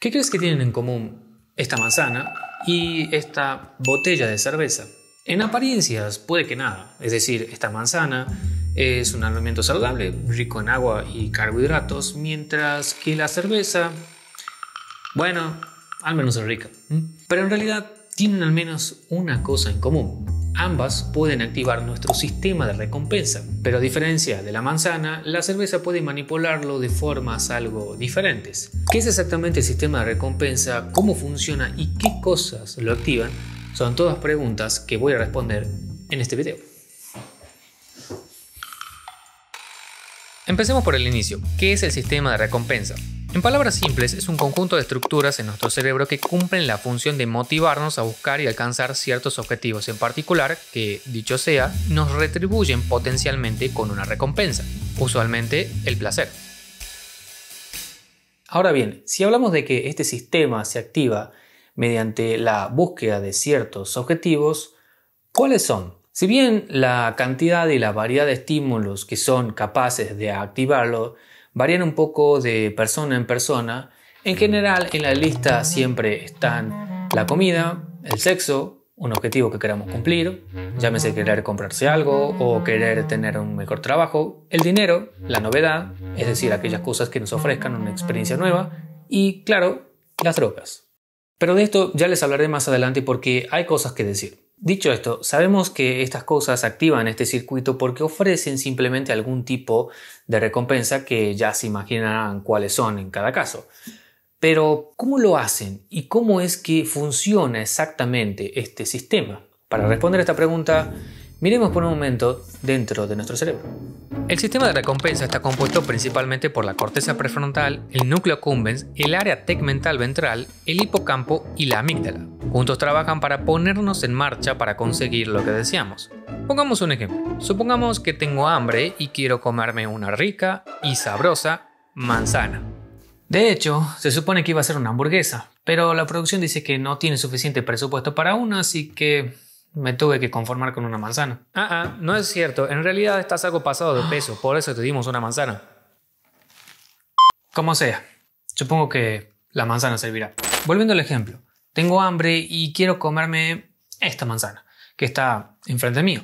¿Qué crees que tienen en común esta manzana y esta botella de cerveza? En apariencias puede que nada, es decir, esta manzana es un alimento saludable, rico en agua y carbohidratos, mientras que la cerveza, bueno, al menos es rica. Pero en realidad tienen al menos una cosa en común. Ambas pueden activar nuestro sistema de recompensa, pero a diferencia de la manzana, la cerveza puede manipularlo de formas algo diferentes. ¿Qué es exactamente el sistema de recompensa? ¿Cómo funciona? ¿Y qué cosas lo activan? Son todas preguntas que voy a responder en este video. Empecemos por el inicio. ¿Qué es el sistema de recompensa? En palabras simples, es un conjunto de estructuras en nuestro cerebro que cumplen la función de motivarnos a buscar y alcanzar ciertos objetivos en particular que, dicho sea, nos retribuyen potencialmente con una recompensa, usualmente el placer. Ahora bien, si hablamos de que este sistema se activa mediante la búsqueda de ciertos objetivos, ¿cuáles son? Si bien la cantidad y la variedad de estímulos que son capaces de activarlo varían un poco de persona en persona, en general en la lista siempre están la comida, el sexo, un objetivo que queramos cumplir, llámese querer comprarse algo o querer tener un mejor trabajo, el dinero, la novedad, es decir, aquellas cosas que nos ofrezcan una experiencia nueva y, claro, las drogas. Pero de esto ya les hablaré más adelante porque hay cosas que decir. Dicho esto, sabemos que estas cosas activan este circuito porque ofrecen simplemente algún tipo de recompensa que ya se imaginarán cuáles son en cada caso. Pero, ¿cómo lo hacen? ¿Y cómo es que funciona exactamente este sistema? Para responder a esta pregunta, miremos por un momento dentro de nuestro cerebro. El sistema de recompensa está compuesto principalmente por la corteza prefrontal, el núcleo accumbens, el área tegmental ventral, el hipocampo y la amígdala. Juntos trabajan para ponernos en marcha para conseguir lo que deseamos. Pongamos un ejemplo. Supongamos que tengo hambre y quiero comerme una rica y sabrosa manzana. De hecho, se supone que iba a ser una hamburguesa, pero la producción dice que no tiene suficiente presupuesto para una, así que me tuve que conformar con una manzana. No es cierto. En realidad estás algo pasado de peso. Por eso te dimos una manzana. Como sea, supongo que la manzana servirá. Volviendo al ejemplo. Tengo hambre y quiero comerme esta manzana que está enfrente mío.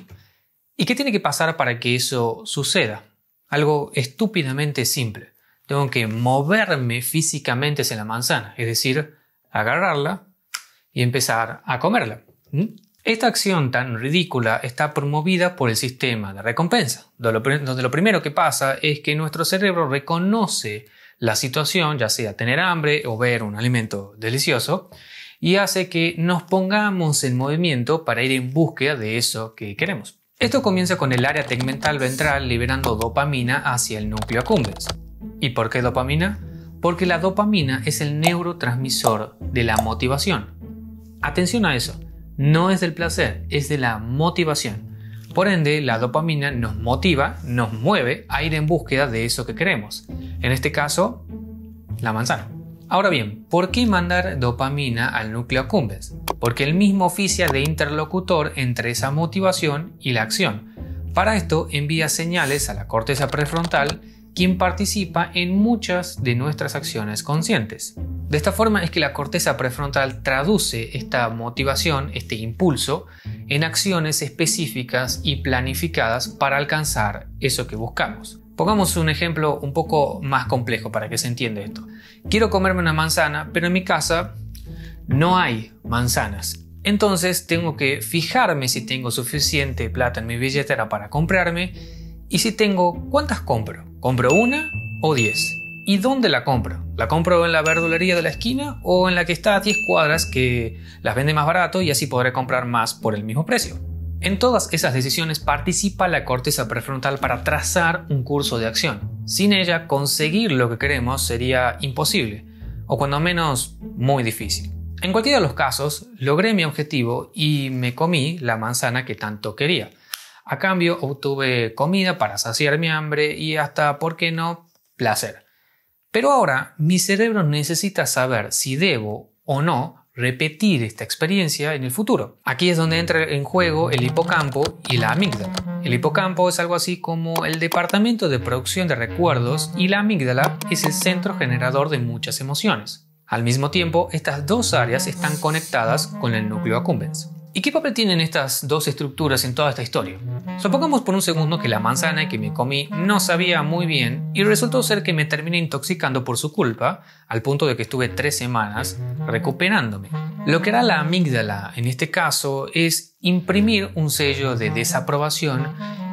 ¿Y qué tiene que pasar para que eso suceda? Algo estúpidamente simple. Tengo que moverme físicamente hacia la manzana. Es decir, agarrarla y empezar a comerla. Esta acción tan ridícula está promovida por el sistema de recompensa, donde lo primero que pasa es que nuestro cerebro reconoce la situación, ya sea tener hambre o ver un alimento delicioso, y hace que nos pongamos en movimiento para ir en búsqueda de eso que queremos. Esto comienza con el área tegmental ventral liberando dopamina hacia el núcleo accumbens. ¿Y por qué dopamina? Porque la dopamina es el neurotransmisor de la motivación. Atención a eso. No es del placer, es de la motivación. Por ende, la dopamina nos motiva, nos mueve a ir en búsqueda de eso que queremos. En este caso, la manzana. Ahora bien, ¿por qué mandar dopamina al núcleo accumbens? Porque el mismo oficia de interlocutor entre esa motivación y la acción. Para esto envía señales a la corteza prefrontal, quien participa en muchas de nuestras acciones conscientes. De esta forma es que la corteza prefrontal traduce esta motivación, este impulso, en acciones específicas y planificadas para alcanzar eso que buscamos. Pongamos un ejemplo un poco más complejo para que se entienda esto. Quiero comerme una manzana, pero en mi casa no hay manzanas. Entonces tengo que fijarme si tengo suficiente plata en mi billetera para comprarme y si tengo, ¿cuántas compro? ¿Compro una o 10? ¿Y dónde la compro? ¿La compro en la verdulería de la esquina o en la que está a 10 cuadras que las vende más barato y así podré comprar más por el mismo precio? En todas esas decisiones participa la corteza prefrontal para trazar un curso de acción. Sin ella, conseguir lo que queremos sería imposible, o cuando menos muy difícil. En cualquiera de los casos, logré mi objetivo y me comí la manzana que tanto quería. A cambio, obtuve comida para saciar mi hambre y hasta, ¿por qué no?, placer. Pero ahora mi cerebro necesita saber si debo o no repetir esta experiencia en el futuro. Aquí es donde entra en juego el hipocampo y la amígdala. El hipocampo es algo así como el departamento de producción de recuerdos y la amígdala es el centro generador de muchas emociones. Al mismo tiempo, estas dos áreas están conectadas con el núcleo accumbens. ¿Y qué papel tienen estas dos estructuras en toda esta historia? Supongamos por un segundo que la manzana que me comí no sabía muy bien y resultó ser que me terminé intoxicando por su culpa, al punto de que estuve 3 semanas recuperándome. Lo que hará la amígdala en este caso es imprimir un sello de desaprobación,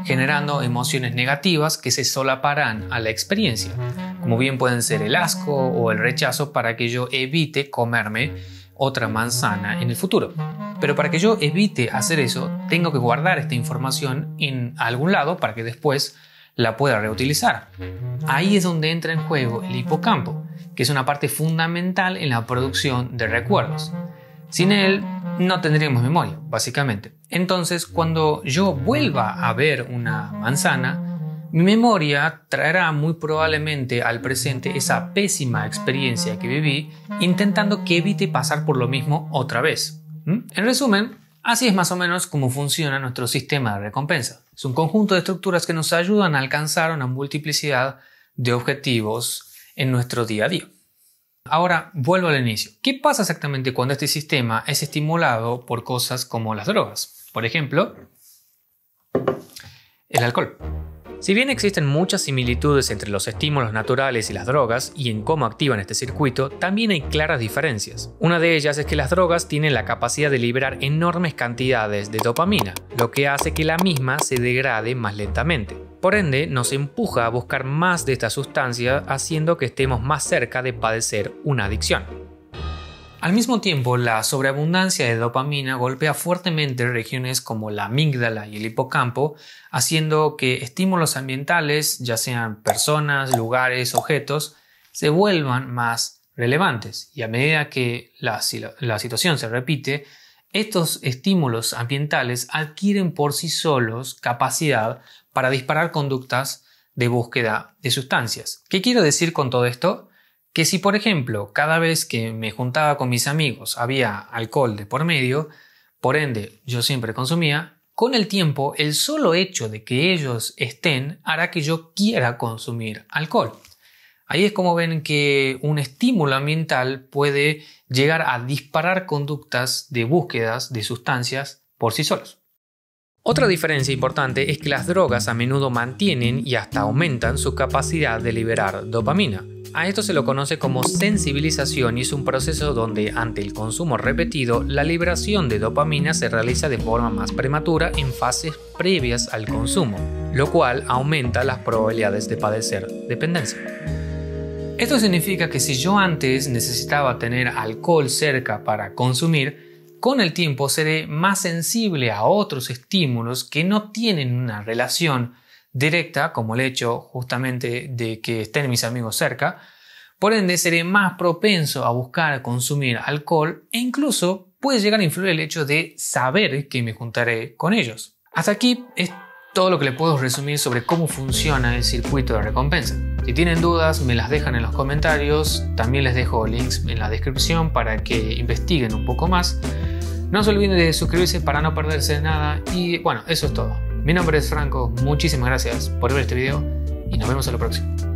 generando emociones negativas que se solaparán a la experiencia, como bien pueden ser el asco o el rechazo, para que yo evite comerme otra manzana en el futuro. Pero para que yo evite hacer eso, tengo que guardar esta información en algún lado para que después la pueda reutilizar. Ahí es donde entra en juego el hipocampo, que es una parte fundamental en la producción de recuerdos. Sin él no tendríamos memoria, básicamente. Entonces, cuando yo vuelva a ver una manzana, mi memoria traerá muy probablemente al presente esa pésima experiencia que viví, intentando que evite pasar por lo mismo otra vez. En resumen, así es más o menos como funciona nuestro sistema de recompensa. Es un conjunto de estructuras que nos ayudan a alcanzar una multiplicidad de objetivos en nuestro día a día. Ahora vuelvo al inicio. ¿Qué pasa exactamente cuando este sistema es estimulado por cosas como las drogas? Por ejemplo, el alcohol. Si bien existen muchas similitudes entre los estímulos naturales y las drogas y en cómo activan este circuito, también hay claras diferencias. Una de ellas es que las drogas tienen la capacidad de liberar enormes cantidades de dopamina, lo que hace que la misma se degrade más lentamente. Por ende, nos empuja a buscar más de esta sustancia, haciendo que estemos más cerca de padecer una adicción. Al mismo tiempo, la sobreabundancia de dopamina golpea fuertemente regiones como la amígdala y el hipocampo, haciendo que estímulos ambientales, ya sean personas, lugares, objetos, se vuelvan más relevantes. Y a medida que la situación se repite, estos estímulos ambientales adquieren por sí solos capacidad para disparar conductas de búsqueda de sustancias. ¿Qué quiero decir con todo esto? Que si, por ejemplo, cada vez que me juntaba con mis amigos había alcohol de por medio, por ende yo siempre consumía, con el tiempo el solo hecho de que ellos estén hará que yo quiera consumir alcohol. Ahí es como ven que un estímulo ambiental puede llegar a disparar conductas de búsquedas de sustancias por sí solos. Otra diferencia importante es que las drogas a menudo mantienen y hasta aumentan su capacidad de liberar dopamina. A esto se lo conoce como sensibilización y es un proceso donde, ante el consumo repetido, la liberación de dopamina se realiza de forma más prematura en fases previas al consumo, lo cual aumenta las probabilidades de padecer dependencia. Esto significa que si yo antes necesitaba tener alcohol cerca para consumir, con el tiempo seré más sensible a otros estímulos que no tienen una relación directa, como el hecho justamente de que estén mis amigos cerca. Por ende, seré más propenso a buscar consumir alcohol e incluso puede llegar a influir el hecho de saber que me juntaré con ellos. Hasta aquí es todo lo que le puedo resumir sobre cómo funciona el circuito de recompensa. Si tienen dudas, me las dejan en los comentarios. También les dejo links en la descripción para que investiguen un poco más. No se olviden de suscribirse para no perderse nada. Y bueno, eso es todo. Mi nombre es Franco, muchísimas gracias por ver este video y nos vemos en la próxima.